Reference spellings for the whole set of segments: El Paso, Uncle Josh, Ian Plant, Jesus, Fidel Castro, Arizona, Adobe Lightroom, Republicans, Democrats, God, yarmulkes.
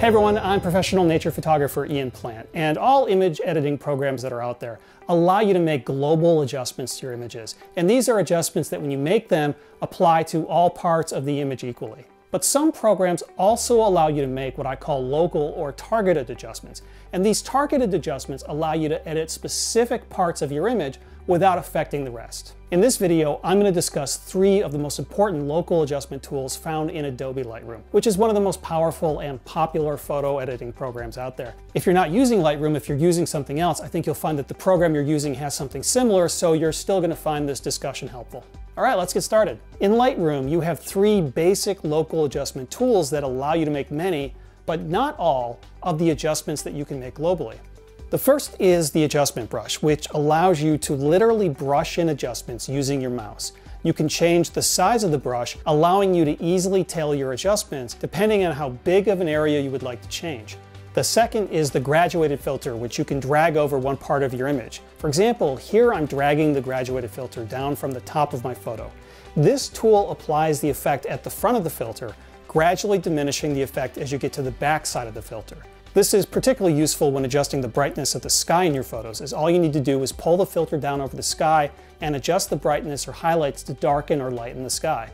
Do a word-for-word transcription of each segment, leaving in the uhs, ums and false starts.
Hey everyone, I'm professional nature photographer Ian Plant, and all image editing programs that are out there allow you to make global adjustments to your images. And these are adjustments that when you make them, apply to all parts of the image equally. But some programs also allow you to make what I call local or targeted adjustments. And these targeted adjustments allow you to edit specific parts of your image without affecting the rest. In this video, I'm going to discuss three of the most important local adjustment tools found in Adobe Lightroom, which is one of the most powerful and popular photo editing programs out there. If you're not using Lightroom, if you're using something else, I think you'll find that the program you're using has something similar, so you're still going to find this discussion helpful. All right, let's get started. In Lightroom, you have three basic local adjustment tools that allow you to make many, but not all, of the adjustments that you can make globally. The first is the adjustment brush, which allows you to literally brush in adjustments using your mouse. You can change the size of the brush, allowing you to easily tailor your adjustments depending on how big of an area you would like to change. The second is the graduated filter, which you can drag over one part of your image. For example, here I'm dragging the graduated filter down from the top of my photo. This tool applies the effect at the front of the filter, gradually diminishing the effect as you get to the back side of the filter. This is particularly useful when adjusting the brightness of the sky in your photos, as all you need to do is pull the filter down over the sky and adjust the brightness or highlights to darken or lighten the sky.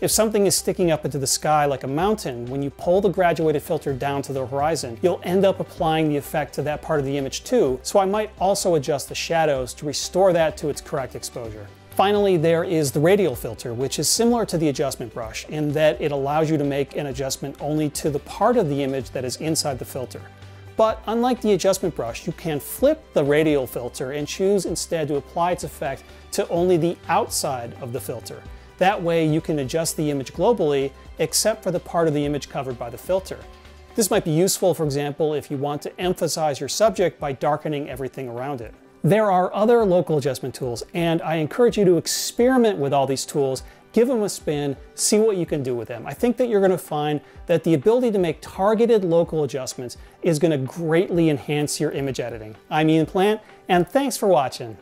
If something is sticking up into the sky like a mountain, when you pull the graduated filter down to the horizon, you'll end up applying the effect to that part of the image too, so I might also adjust the shadows to restore that to its correct exposure. Finally, there is the radial filter, which is similar to the adjustment brush in that it allows you to make an adjustment only to the part of the image that is inside the filter. But unlike the adjustment brush, you can flip the radial filter and choose instead to apply its effect to only the outside of the filter. That way you can adjust the image globally, except for the part of the image covered by the filter. This might be useful, for example, if you want to emphasize your subject by darkening everything around it. There are other local adjustment tools, and I encourage you to experiment with all these tools, give them a spin, see what you can do with them. I think that you're going to find that the ability to make targeted local adjustments is going to greatly enhance your image editing. I'm Ian Plant, and thanks for watching.